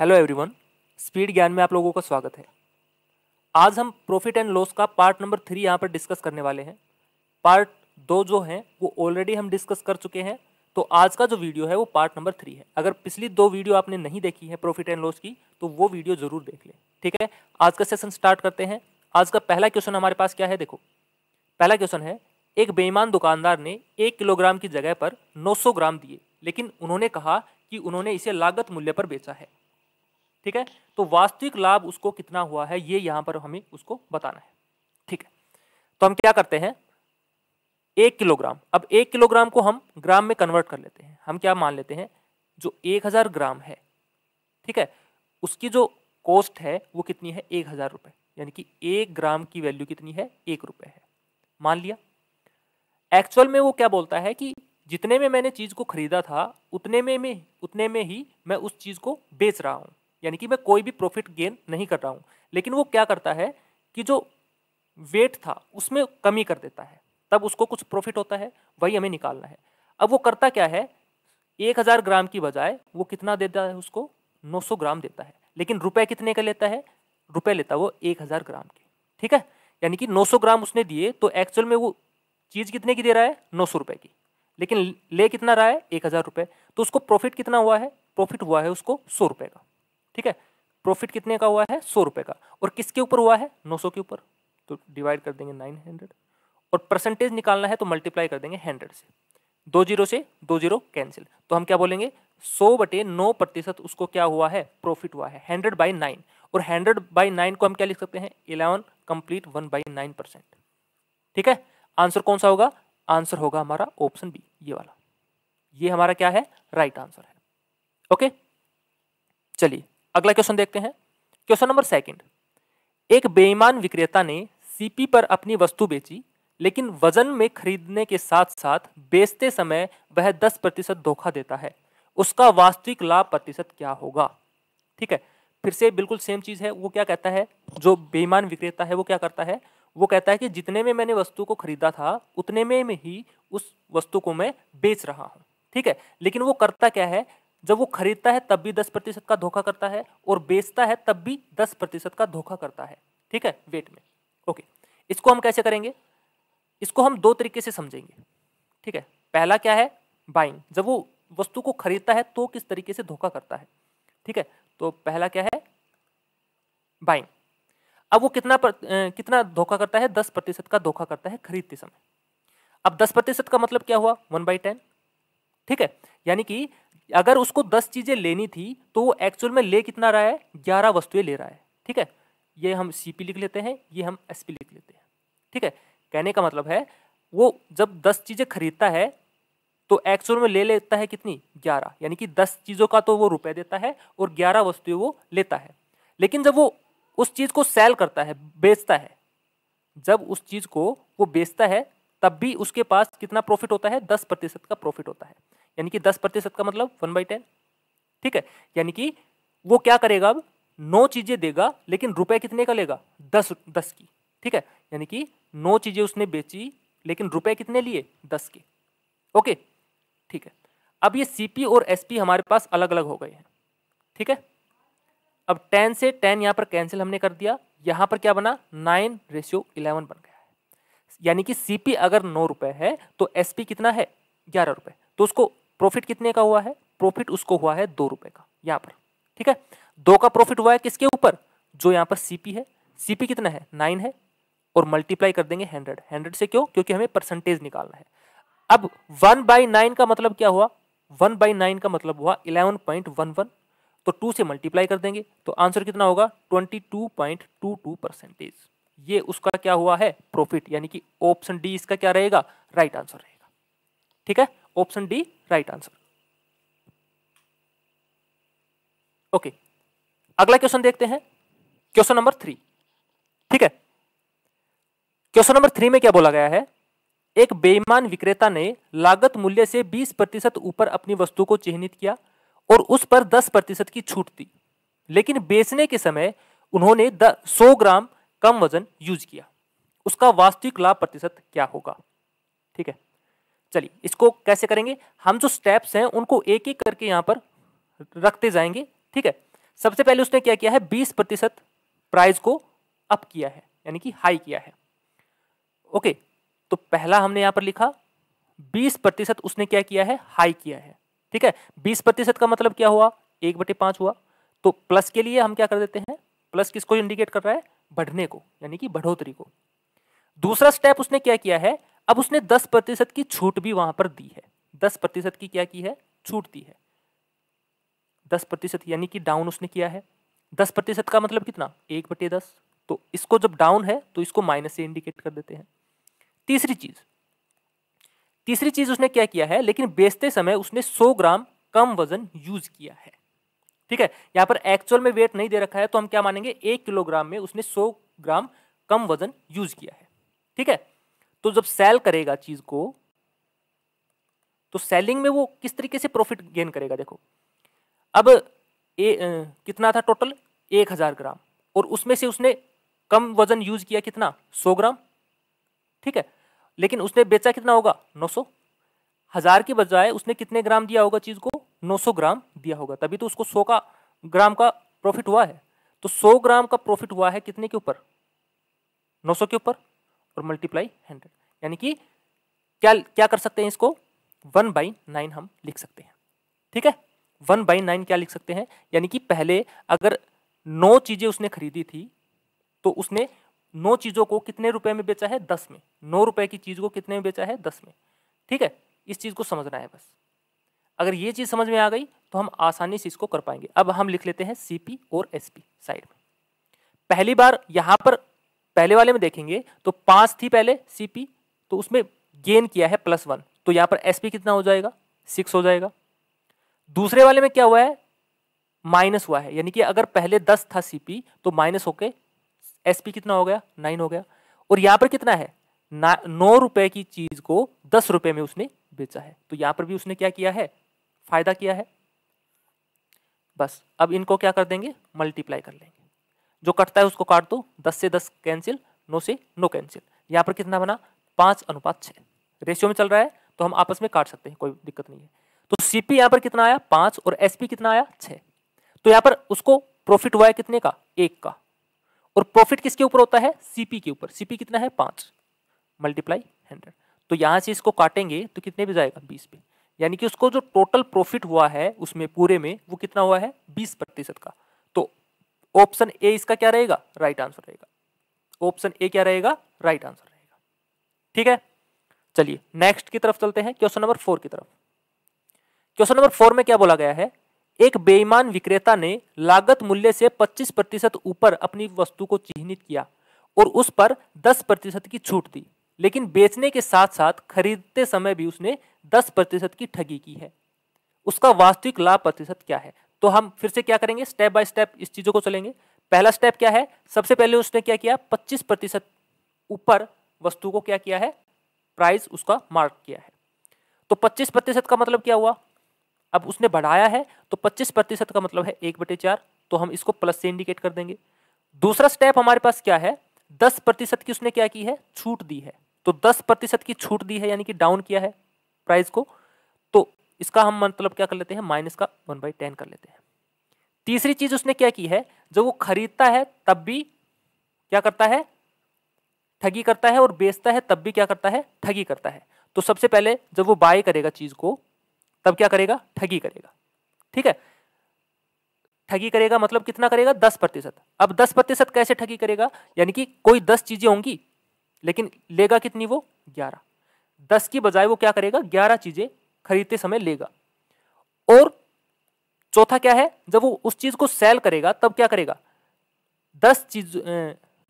Hello everyone, speed ज्ञान में आप लोगों का स्वागत है। आज हम प्रॉफिट एंड लॉस का पार्ट नंबर 3 यहाँ पर डिस्कस करने वाले हैं। पार्ट 2 जो है वो ऑलरेडी हम डिस्कस कर चुके हैं, तो आज का जो वीडियो है वो पार्ट नंबर 3 है। अगर पिछली 2 वीडियो आपने नहीं देखी है प्रॉफिट एंड लॉस की तो वो वीडियो जरूर देख लें, ठीक है। आज का सेशन स्टार्ट करते हैं। आज का पहला क्वेश्चन हमारे पास क्या है, देखो। पहला क्वेश्चन है, एक बेईमान दुकानदार ने 1 किलोग्राम की जगह पर 900 ग्राम दिए, लेकिन उन्होंने कहा कि उन्होंने इसे लागत मूल्य पर बेचा है, ठीक है। तो वास्तविक लाभ उसको कितना हुआ है ये यहां पर हमें उसको बताना है, ठीक है। तो हम क्या करते हैं, 1 किलोग्राम, अब 1 किलोग्राम को हम ग्राम में कन्वर्ट कर लेते हैं। हम क्या मान लेते हैं, जो 1000 ग्राम है, ठीक है, उसकी जो कॉस्ट है वो कितनी है, 1000 रुपये, यानी कि 1 ग्राम की वैल्यू कितनी है, 1 रुपये है, मान लिया। एक्चुअल में वो क्या बोलता है कि जितने में मैंने चीज़ को खरीदा था उतने में ही मैं उस चीज़ को बेच रहा हूँ, यानी कि मैं कोई भी प्रॉफिट गेन नहीं कर रहा हूँ। लेकिन वो क्या करता है कि जो वेट था उसमें कमी कर देता है, तब उसको कुछ प्रॉफिट होता है, वही हमें निकालना है। अब वो करता क्या है, 1000 ग्राम की बजाय वो कितना देता है, उसको 900 ग्राम देता है, लेकिन रुपए कितने का लेता है, रुपए लेता है वो 1000 ग्राम के, ठीक है। यानी कि 900 ग्राम उसने दिए, तो एक्चुअल में वो चीज़ कितने की दे रहा है, 900 रुपए की, लेकिन ले कितना रहा है, 1000 रुपये। तो उसको प्रॉफिट कितना हुआ है, प्रॉफिट हुआ है उसको 100 रुपये का, ठीक है। प्रॉफिट कितने का हुआ है, 100 रुपये का, और किसके ऊपर हुआ है, 900 के ऊपर, तो डिवाइड कर देंगे 900, और परसेंटेज निकालना है तो मल्टीप्लाई कर देंगे 100 से, 20 से 20 कैंसिल, तो हम क्या बोलेंगे 100/9% उसको क्या हुआ है, प्रॉफिट हुआ है 100/9, और 100/9 को हम क्या लिख सकते हैं, 11 complete 1/9%, ठीक है। आंसर कौन सा होगा, आंसर होगा हमारा ऑप्शन बी, ये वाला, ये हमारा क्या है, राइट आंसर है, ओके। चलिए अगला क्वेश्चन देखते हैं। क्वेश्चन नंबर 2, एक बेईमान विक्रेता ने सीपी पर अपनी वस्तु बेची, लेकिन वजन में खरीदने के साथ साथ बेचते समय वह 10% धोखा देता है, उसका वास्तविक लाभ प्रतिशत क्या होगा, ठीक है। फिर से बिल्कुल सेम चीज़ है, वो क्या कहता है, जो बेईमान विक्रेता है वो क्या करता है, वो कहता है कि जितने में मैंने वस्तु को खरीदा था उतने में ही उस वस्तु को मैं बेच रहा हूँ, ठीक है। लेकिन वो करता क्या है, जब वो खरीदता है तब भी 10% का धोखा करता है, और बेचता है तब भी 10% का धोखा करता है, ठीक है, वेट में, ओके। इसको हम कैसे करेंगे, इसको हम 2 तरीके से समझेंगे, ठीक है। पहला क्या है, बाइंग, जब वो वस्तु को खरीदता है तो किस तरीके से धोखा करता है, ठीक है। तो पहला क्या है, बाइंग। अब वो कितना धोखा करता है, 10% का धोखा करता है खरीदते समय। अब 10% का मतलब क्या हुआ, 1/10, ठीक है। यानी कि अगर उसको 10 चीज़ें लेनी थी तो वो एक्चुअल में ले कितना रहा है, 11 वस्तुएं ले रहा है, ठीक है। ये हम सीपी लिख लेते हैं, ये हम एसपी लिख लेते हैं, ठीक है। कहने का मतलब है वो जब 10 चीज़ें खरीदता है तो एक्चुअल में ले लेता है कितनी, 11, यानी कि 10 चीज़ों का तो वो रुपये देता है और 11 वस्तुएँ वो लेता है। लेकिन जब वो उस चीज़ को सेल करता है, बेचता है, जब उस चीज़ को वो बेचता है तब भी उसके पास कितना प्रॉफिट होता है, 10% का प्रॉफिट होता है, यानी कि 10% का मतलब 1/10, ठीक है। यानी कि वो क्या करेगा, अब 9 चीज़ें देगा, लेकिन रुपए कितने का लेगा, 10 की, ठीक है। यानी कि 9 चीज़ें उसने बेची, लेकिन रुपए कितने लिए, 10 के, ओके, ठीक है। अब ये सीपी और एसपी हमारे पास अलग अलग हो गए हैं, ठीक है। अब 10 से 10 यहाँ पर कैंसिल हमने कर दिया, यहाँ पर क्या बना, 9:11 बन गया है, यानी कि सीपी अगर 9 रुपये है तो एसपी कितना है, 11 रुपये, तो उसको प्रॉफिट कितने का हुआ है, प्रॉफिट उसको हुआ है 2 रुपये का यहाँ पर, ठीक है। 2 का प्रॉफिट हुआ है किसके ऊपर, जो यहाँ पर सीपी है, सीपी कितना है, 9 है, और मल्टीप्लाई कर देंगे 100 से, क्यों, क्योंकि हमें परसेंटेज निकालना है। अब 1/9 का मतलब क्या हुआ, 1/9 का मतलब हुआ 11.11, तो 2 से मल्टीप्लाई कर देंगे तो आंसर कितना होगा, 22.22%। ये उसका क्या हुआ है, प्रॉफिट, यानी कि ऑप्शन डी इसका क्या रहेगा, राइट आंसर रहेगा, ठीक है, option D right answer, okay. अगला क्वेश्चन देखते हैं, क्वेश्चन नंबर 3, ठीक है। क्वेश्चन नंबर 3 में क्या बोला गया है, एक बेईमान विक्रेता ने लागत मूल्य से 20% ऊपर अपनी वस्तु को चिन्हित किया और उस पर 10% की छूट दी, लेकिन बेचने के समय उन्होंने 100 ग्राम कम वजन यूज किया, उसका वास्तविक लाभ प्रतिशत क्या होगा, ठीक है। चलिए इसको कैसे करेंगे, हम जो स्टेप्स हैं उनको एक एक करके यहाँ पर रखते जाएंगे, ठीक है। सबसे पहले उसने क्या किया है, 20% प्राइस को अप किया है, यानी कि हाई किया है। ओके, तो पहला हमने यहाँ पर लिखा 20% उसने क्या किया है, हाई किया है। ठीक है, 20% का मतलब क्या हुआ, 1/5 हुआ। तो प्लस के लिए हम क्या कर देते हैं, प्लस किसको इंडिकेट कर रहा है, बढ़ने को, यानी कि बढ़ोतरी को। दूसरा स्टेप उसने क्या किया है, अब उसने 10% की छूट भी वहां पर दी है। 10% की क्या की है, छूट दी है। 10% यानी कि डाउन उसने किया है। 10% का मतलब कितना, 1/10। तो इसको जब डाउन है तो इसको माइनस से इंडिकेट कर देते हैं। तीसरी चीज उसने क्या किया है, लेकिन बेचते समय उसने 100 ग्राम कम वजन यूज किया है। ठीक है, यहाँ पर एक्चुअल में वेट नहीं दे रखा है, तो हम क्या मानेंगे, 1 किलोग्राम में उसने 100 ग्राम कम वजन यूज किया है। ठीक है, तो जब सेल करेगा चीज को, तो सेलिंग में वो किस तरीके से प्रॉफिट गेन करेगा। देखो, अब कितना था टोटल, 1000 ग्राम, और उसमें से उसने कम वजन यूज किया कितना, 100 ग्राम। ठीक है, लेकिन उसने बेचा कितना होगा, 900। 1000 के बजाय उसने कितने ग्राम दिया होगा, चीज को 900 ग्राम दिया होगा, तभी तो उसको 100 ग्राम का प्रॉफिट हुआ है। तो 100 ग्राम का प्रॉफिट हुआ है कितने के ऊपर, 900 के ऊपर, और मल्टीप्लाई 100, यानी कि क्या क्या कर सकते हैं, इसको 1/9 हम लिख सकते हैं। ठीक है, 1/9 क्या लिख सकते हैं, यानी कि पहले अगर 9 चीजें उसने खरीदी थी, तो उसने 9 चीजों को कितने रुपए में बेचा है, 10 में। 9 रुपए की चीज को कितने में बेचा है, 10 में। ठीक है, इस चीज को समझना है बस। अगर ये चीज समझ में आ गई तो हम आसानी से इसको कर पाएंगे। अब हम लिख लेते हैं सीपी और एसपी साइड में। पहली बार यहाँ पर पहले वाले में देखेंगे तो 5 थी पहले सीपी, तो उसमें गेन किया है +1, तो यहाँ पर एसपी कितना हो जाएगा, 6 हो जाएगा। दूसरे वाले में क्या हुआ है, माइनस हुआ है, यानी कि अगर पहले 10 था सीपी तो माइनस होके एसपी कितना हो गया, 9 हो गया। और यहाँ पर कितना है, 9 रुपए की चीज को 10 रुपए में उसने बेचा है, तो यहाँ पर भी उसने क्या किया है, फायदा किया है। बस अब इनको क्या कर देंगे, मल्टीप्लाई कर लेंगे। जो कटता है उसको काट दो, 10 से 10 कैंसिल, 9 से 9 कैंसिल। यहाँ पर कितना बना, 5:6 रेशियो में चल रहा है, तो हम आपस में काट सकते हैं, कोई दिक्कत नहीं है। तो सीपी यहाँ पर कितना आया, 5, और एसपी कितना आया, 6। तो यहाँ पर उसको प्रॉफिट हुआ है कितने का, 1 का। और प्रॉफिट किसके ऊपर होता है, सीपी के ऊपर। सीपी कितना है, 5 मल्टीप्लाई 100। तो यहाँ से इसको काटेंगे तो कितने पे जाएगा, 20 पे, यानी कि उसको जो टोटल प्रॉफिट हुआ है उसमें पूरे में वो कितना हुआ है, 20% का। तो ऑप्शन ए इसका क्या रहेगा, राइट आंसर रहेगा। ऑप्शन ए क्या रहेगा, राइट आंसर रहेगा। ठीक है, चलिए नेक्स्ट की तरफ चलते हैं, क्वेश्चन नंबर 4 की तरफ। क्वेश्चन नंबर 4 में क्या बोला गया है, एक बेईमान विक्रेता ने लागत मूल्य से 25% ऊपर अपनी वस्तु को चिन्हित किया और उस पर 10% की छूट दी, लेकिन बेचने के साथ साथ खरीदते समय भी उसने 10% की ठगी की है। उसका वास्तविक लाभ प्रतिशत क्या है। तो हम फिर से क्या करेंगे, स्टेप बाय स्टेप इस चीजों को चलेंगे। पहला स्टेप क्या है, सबसे पहले उसने क्या किया, 25% ऊपर वस्तु को क्या किया है, प्राइस उसका मार्क किया है। तो 25% का मतलब क्या हुआ, अब उसने बढ़ाया है, तो 25% का मतलब है 1/4, तो हम इसको प्लस से इंडिकेट कर देंगे। दूसरा स्टेप हमारे पास क्या है, 10% की उसने क्या की है, छूट दी है, तो 10% की छूट दी है, यानी कि डाउन किया है प्राइस को, तो इसका हम मतलब क्या कर लेते हैं, माइनस का 1/10 कर लेते हैं। तीसरी चीज उसने क्या की है, जब वो खरीदता है तब भी क्या करता है, ठगी करता है, और बेचता है तब भी क्या करता है, ठगी करता है। तो सबसे पहले जब वो बाय करेगा चीज को तब क्या करेगा, ठगी करेगा। ठीक है, ठगी करेगा मतलब कितना करेगा, 10%। अब 10% कैसे ठगी करेगा, यानी कि कोई 10 चीजें होंगी लेकिन लेगा कितनी वो, 11। 10 की बजाय वो क्या करेगा, 11 चीजें खरीदते समय लेगा। और चौथा क्या है, जब वो उस चीज को सेल करेगा तब क्या करेगा,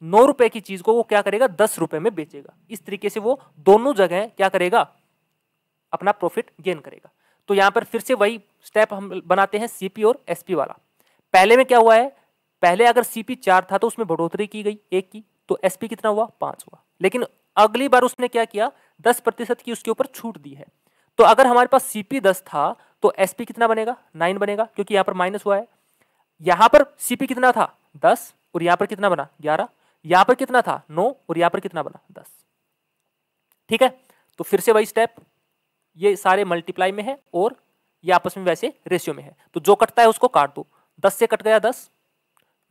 9 रुपए की चीज को वो क्या करेगा, 10 रुपए में बेचेगा। इस तरीके से वो दोनों जगह क्या करेगा, अपना प्रॉफिट गेन करेगा। तो यहां पर फिर से वही स्टेप हम बनाते हैं, सीपी और एसपी वाला। पहले में क्या हुआ है, पहले अगर सीपी 4 था तो उसमें बढ़ोतरी की गई 1 की, तो एसपी कितना हुआ, 5 हुआ। लेकिन अगली बार उसने क्या किया, 10% की उसके ऊपर छूट दी है। तो अगर हमारे पास सीपी 10 था तो एसपी कितना बनेगा, 9 बनेगा, क्योंकि यहाँ पर माइनस हुआ है। यहाँ पर सीपी कितना था, 10, और यहाँ पर कितना बना, 11। यहाँ पर कितना था, 9, और यहाँ पर कितना बना, 10। ठीक है, तो फिर से वही स्टेप, ये सारे मल्टीप्लाई में है और ये आपस में वैसे रेशियो में है, तो जो कटता है उसको काट दो। 10 से कट गया 10,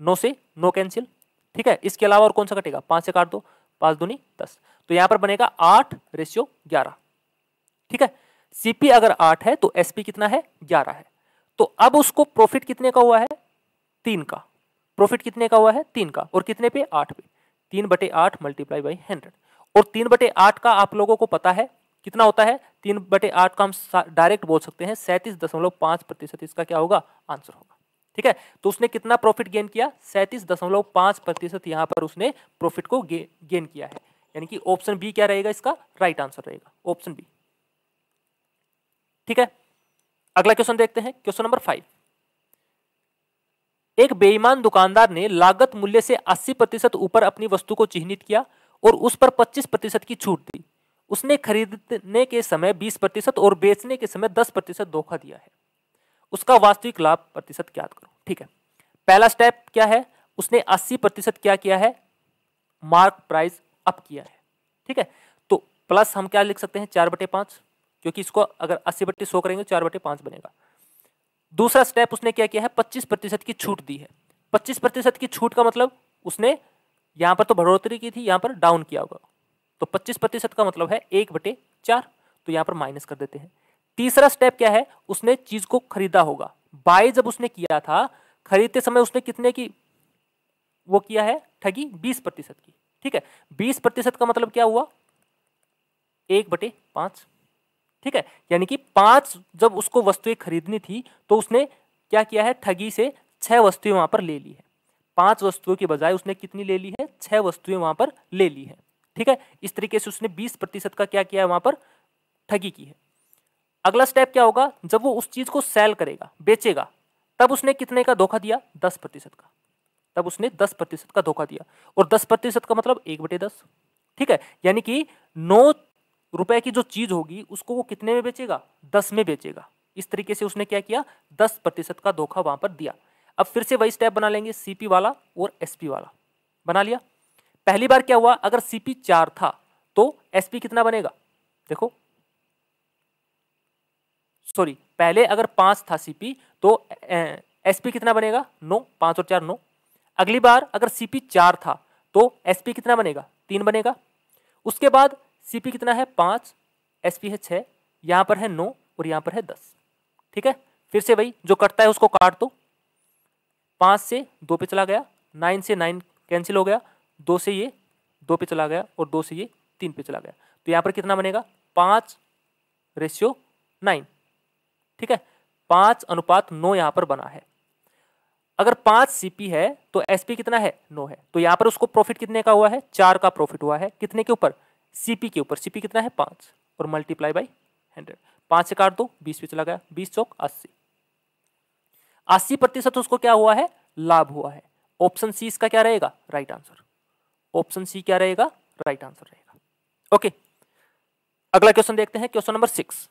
9 से 9 कैंसिल, ठीक है। इसके अलावा और कौन सा कटेगा, 5 से काट दो, 5 दूनी 10, तो यहाँ पर बनेगा 8:11, ठीक है। सीपी अगर 8 है तो एसपी कितना है, 11 है। तो अब उसको प्रॉफिट कितने का हुआ है, 3 का। प्रॉफिट कितने का हुआ है, 3 का, और कितने पे, 8 पे। 3/8 मल्टीप्लाई बाई 100, और 3/8 का आप लोगों को पता है कितना होता है, 3/8 का हम डायरेक्ट बोल सकते हैं 37.5%, इसका क्या होगा, आंसर होगा, ठीक है। तो उसने कितना प्रॉफिट गेन किया, 37.5%, यहाँ पर उसने प्रॉफिट को गेन किया है, यानी कि ऑप्शन बी क्या रहेगा, इसका राइट आंसर रहेगा ऑप्शन बी, ठीक है। अगला क्वेश्चन देखते हैं, क्वेश्चन नंबर 5। एक बेईमान दुकानदार ने लागत मूल्य से 80% ऊपर अपनी वस्तु को चिन्हित किया और उस पर 25% की छूट दी। उसने खरीदने के समय 20% और बेचने के समय 10% धोखा दिया है। उसका वास्तविक लाभ प्रतिशत ज्ञात करो, ठीक है। पहला स्टेप क्या है, उसने 80% क्या किया है, मार्क प्राइस अप किया है, ठीक है। तो प्लस हम क्या लिख सकते हैं, 4/5, क्योंकि इसको अगर 80/100 करेंगे 4/5 बनेगा। दूसरा स्टेप उसने क्या किया है, 25% की छूट दी है। 25% की छूट का मतलब उसने यहाँ पर तो बढ़ोतरी की थी, यहाँ पर डाउन किया होगा, तो 25% का मतलब है 1/4, तो यहाँ पर माइनस कर देते हैं। तीसरा स्टेप क्या है, उसने चीज़ को खरीदा होगा, बाय जब उसने किया था, खरीदते समय उसने कितने की वो किया है, ठगी 20% की, ठीक है। 20% का मतलब क्या हुआ, 1/5, ठीक है। यानी कि 5 जब उसको वस्तुएं खरीदनी थी तो उसने क्या किया है, ठगी से 6 वस्तुएं वहां पर ले ली है। 5 वस्तुओं के बजाय उसने कितनी ले ली है, 6 वस्तुएं वहां पर ले ली है, ठीक है। इस तरीके से उसने 20% का क्या किया है, वहां पर ठगी की है। अगला स्टेप क्या होगा, जब वो उस चीज को सेल करेगा, बेचेगा, तब उसने कितने का धोखा दिया, 10% का। तब उसने 10% का धोखा दिया, और 10% का मतलब 1/10, ठीक है। यानी कि 9 रुपए की जो चीज होगी उसको वो कितने में बेचेगा, 10 में बेचेगा। इस तरीके से उसने क्या किया, 10% का धोखा वहां पर दिया। अब फिर से वही स्टेप बना लेंगे, सीपी वाला और एसपी वाला बना लिया। पहली बार क्या हुआ, अगर सीपी 4 था तो एसपी कितना बनेगा, देखो सॉरी, पहले अगर 5 था सीपी तो एसपी कितना बनेगा, 9, 5 और 4 9। अगली बार अगर सीपी 4 था तो एसपी कितना बनेगा, 3 बनेगा। उसके बाद सीपी कितना है, 5, एसपी है 6, यहाँ पर है 9 और यहाँ पर है 10, ठीक है। फिर से वही, जो कटता है उसको काट दो, 5 से 2 पे चला गया, 9 से 9 कैंसिल हो गया, 2 से ये 2 पे चला गया और 2 से ये 3 पे चला गया, तो यहाँ पर कितना बनेगा, 5:9, ठीक है। 5:9 यहाँ पर बना है। अगर 5 सीपी है तो एसपी कितना है, 9 है, तो यहाँ पर उसको प्रॉफिट कितने का हुआ है, 4 का प्रॉफिट हुआ है। कितने के ऊपर, सीपी के ऊपर। सीपी कितना है, 5 और मल्टीप्लाई बाई 100, 5 से काट दो, 20 पे चला गया, 20 चौक 80। 80% उसको क्या हुआ है, लाभ हुआ है। ऑप्शन सी इसका क्या रहेगा, राइट आंसर। ऑप्शन सी क्या रहेगा, राइट आंसर रहेगा। ओके, अगला क्वेश्चन देखते हैं, क्वेश्चन नंबर 6।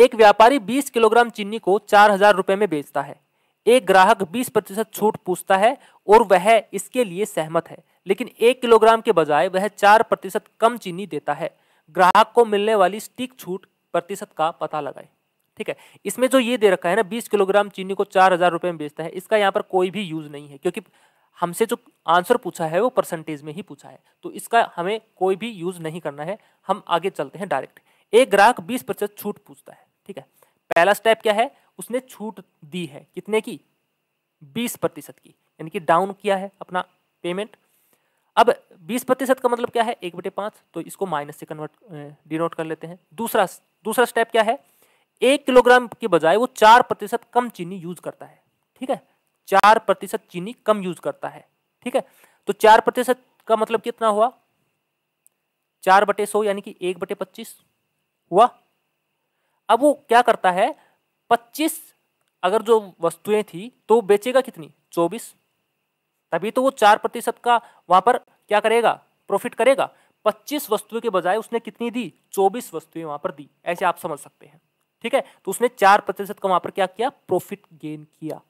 एक व्यापारी 20 किलोग्राम चीनी को 4000 रुपए में बेचता है। एक ग्राहक 20% छूट पूछता है और वह इसके लिए सहमत है, लेकिन 1 किलोग्राम के बजाय वह 4% कम चीनी देता है। ग्राहक को मिलने वाली स्टिक छूट प्रतिशत का पता लगाए, ठीक है। इसमें जो ये दे रखा है ना, 20 किलोग्राम चीनी को 4000 रुपये में बेचता है, इसका यहाँ पर कोई भी यूज नहीं है, क्योंकि हमसे जो आंसर पूछा है वो परसेंटेज में ही पूछा है, तो इसका हमें कोई भी यूज नहीं करना है। हम आगे चलते हैं डायरेक्ट। एक ग्राहक 20% छूट पूछता है, ठीक है। पहला स्टेप क्या है, उसने छूट दी है कितने की, 20% की, यानी कि डाउन किया है अपना पेमेंट। अब 20% का मतलब क्या है, 1/5, तो इसको माइनस से कन्वर्ट डिनोट कर लेते हैं। दूसरा स्टेप क्या है, 1 किलोग्राम के बजाय वो 4% कम चीनी यूज करता है, ठीक है। 4% चीनी कम यूज करता है, ठीक है। तो 4% का मतलब कितना हुआ, 4/100, यानी कि 1/25 हुआ। अब वो क्या करता है, 25 अगर जो वस्तुएं थी तो बेचेगा कितनी, 24, तभी तो वो 4% का वहां पर क्या करेगा, प्रॉफिट करेगा। 25 वस्तुओं के बजाय उसने कितनी दी, 24 वस्तुएं वहां पर दी, ऐसे आप समझ सकते हैं, ठीक है। तो उसने 4% का वहां पर क्या किया, प्रॉफिट गेन किया।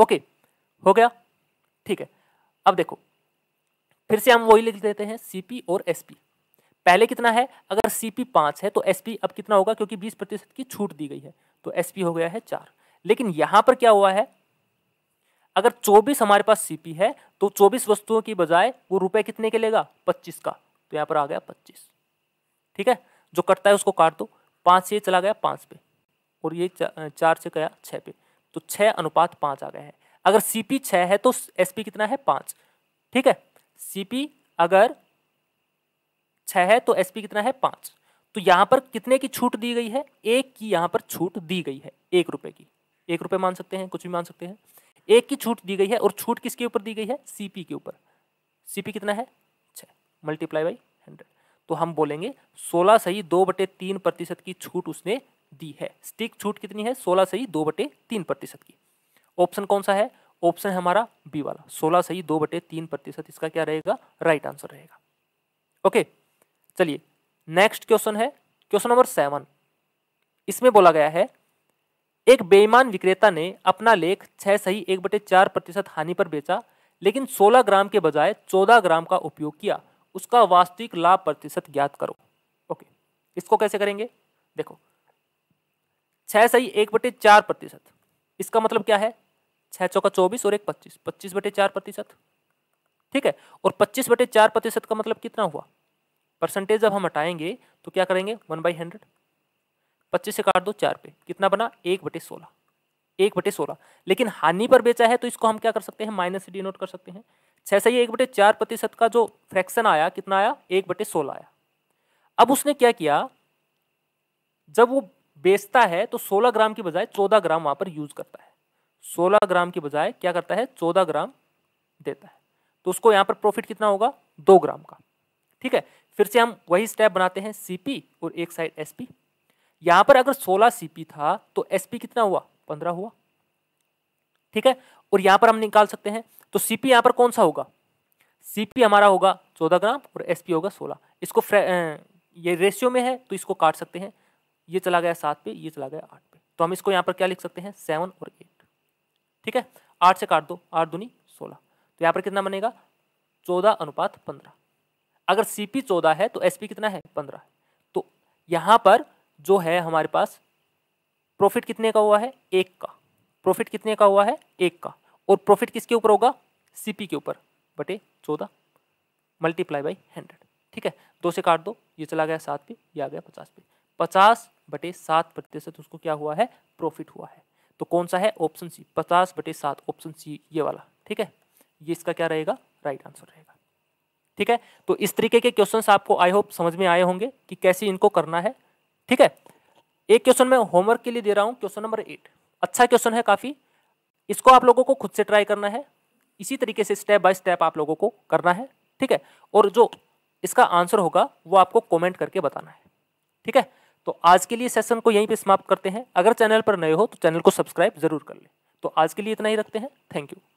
ओके, हो गया, ठीक है। अब देखो फिर से हम वही लिख देते हैं, सीपी और एसपी। पहले कितना है, अगर सीपी 5 है तो एसपी अब कितना होगा, क्योंकि 20% की छूट दी गई है, तो एसपी हो गया है 4। लेकिन यहां पर क्या हुआ है, अगर 24 हमारे पास सीपी है तो 24 वस्तुओं की बजाय वो रुपए कितने के लेगा, 25 का। तो यहाँ पर आ गया 25। ठीक है, जो कटता है उसको काट दो, 5 से चला गया 5 पे और ये 4 से गया 6 पे, तो 6:5 आ गया है। अगर सीपी 6 है तो एसपी कितना है, 5। ठीक है, सीपी अगर 6 है तो एसपी कितना है, 5। तो यहाँ पर कितने की छूट दी गई है, 1 की यहाँ पर छूट दी गई है, 1 रुपये की। 1 रुपये मान सकते हैं, कुछ भी मान सकते हैं, 1 की छूट दी गई है। और छूट किसके ऊपर दी गई है, सीपी के ऊपर। सीपी कितना है, 6 × 100। तो हम बोलेंगे 16 सही 2/3% की छूट उसने दी है। स्टिक छूट कितनी है, 16 सही 2/3% की। ऑप्शन कौन सा है, ऑप्शन है हमारा बी वाला, 16 सही 2/3%। इसका क्या रहेगा, राइट आंसर रहेगा। ओके, चलिए नेक्स्ट क्वेश्चन है, क्वेश्चन नंबर 7। इसमें बोला गया है एक बेईमान विक्रेता ने अपना लेख 6 सही 1/4% हानि पर बेचा, लेकिन 16 ग्राम के बजाय 14 ग्राम का उपयोग किया। उसका वास्तविक लाभ प्रतिशत ज्ञात करो। ओके, इसको कैसे करेंगे, देखो 6 सही 1/4%, इसका मतलब क्या है, 6 चौका 24 और 1 25, 25/4%। ठीक है, और 25/4% का मतलब कितना हुआ, परसेंटेज जब हम हटाएंगे तो क्या करेंगे, 1/100, 25 से काट दो 4 पे, कितना बना, 1/16, 1/16। लेकिन हानि पर बेचा है तो इसको हम क्या कर सकते हैं, माइनस से डिनोट कर सकते हैं। 6 सही 1/4% का जो फ्रैक्शन आया कितना आया, 1/16 आया। अब उसने क्या किया, जब वो बेचता है तो 16 ग्राम की बजाय 14 ग्राम वहाँ पर यूज करता है, 16 ग्राम की बजाय क्या करता है, 14 ग्राम देता है। तो उसको यहाँ पर प्रॉफिट कितना होगा, 2 ग्राम का। ठीक है, फिर से हम वही स्टेप बनाते हैं, सीपी और एक साइड एसपी। यहाँ पर अगर 16 सीपी था तो एसपी कितना हुआ, 15 हुआ। ठीक है, और यहाँ पर हम निकाल सकते हैं, तो सीपी यहाँ पर कौन सा होगा, सीपी हमारा होगा 14 ग्राम और एसपी होगा 16। इसको ये रेशियो में है तो इसको काट सकते हैं, ये चला गया 7 पे, ये चला गया 8 पे। तो हम इसको यहाँ पर क्या लिख सकते हैं, 7 और 8। ठीक है, 8 से काट दो, 8 दूनी 16, तो यहाँ पर कितना बनेगा, 14:15। अगर सीपी 14 है तो एसपी कितना है, 15। तो यहाँ पर जो है हमारे पास प्रॉफिट कितने का हुआ है, 1 का। प्रॉफिट कितने का हुआ है, 1 का। और प्रॉफिट किसके ऊपर होगा, सीपी के ऊपर, बटे 14 × 100। ठीक है, 2 से काट दो, ये चला गया 7 पे, ये आ गया 50 पे, 50/7% उसको क्या हुआ है, प्रॉफिट हुआ है। तो कौन सा है, ऑप्शन सी, 50/7, ऑप्शन सी ये वाला। ठीक है, ये इसका क्या रहेगा, राइट आंसर रहेगा। ठीक है, तो इस तरीके के क्वेश्चंस आपको आई होप समझ में आए होंगे कि कैसे इनको करना है। ठीक है, एक क्वेश्चन मैं होमवर्क के लिए दे रहा हूँ, क्वेश्चन नंबर 8। अच्छा क्वेश्चन है काफ़ी, इसको आप लोगों को खुद से ट्राई करना है, इसी तरीके से स्टेप बाय स्टेप आप लोगों को करना है। ठीक है, और जो इसका आंसर होगा वो आपको कमेंट करके बताना है। ठीक है, तो आज के लिए सेशन को यहीं पे समाप्त करते हैं। अगर चैनल पर नए हो तो चैनल को सब्सक्राइब जरूर कर लें। तो आज के लिए इतना ही रखते हैं, थैंक यू।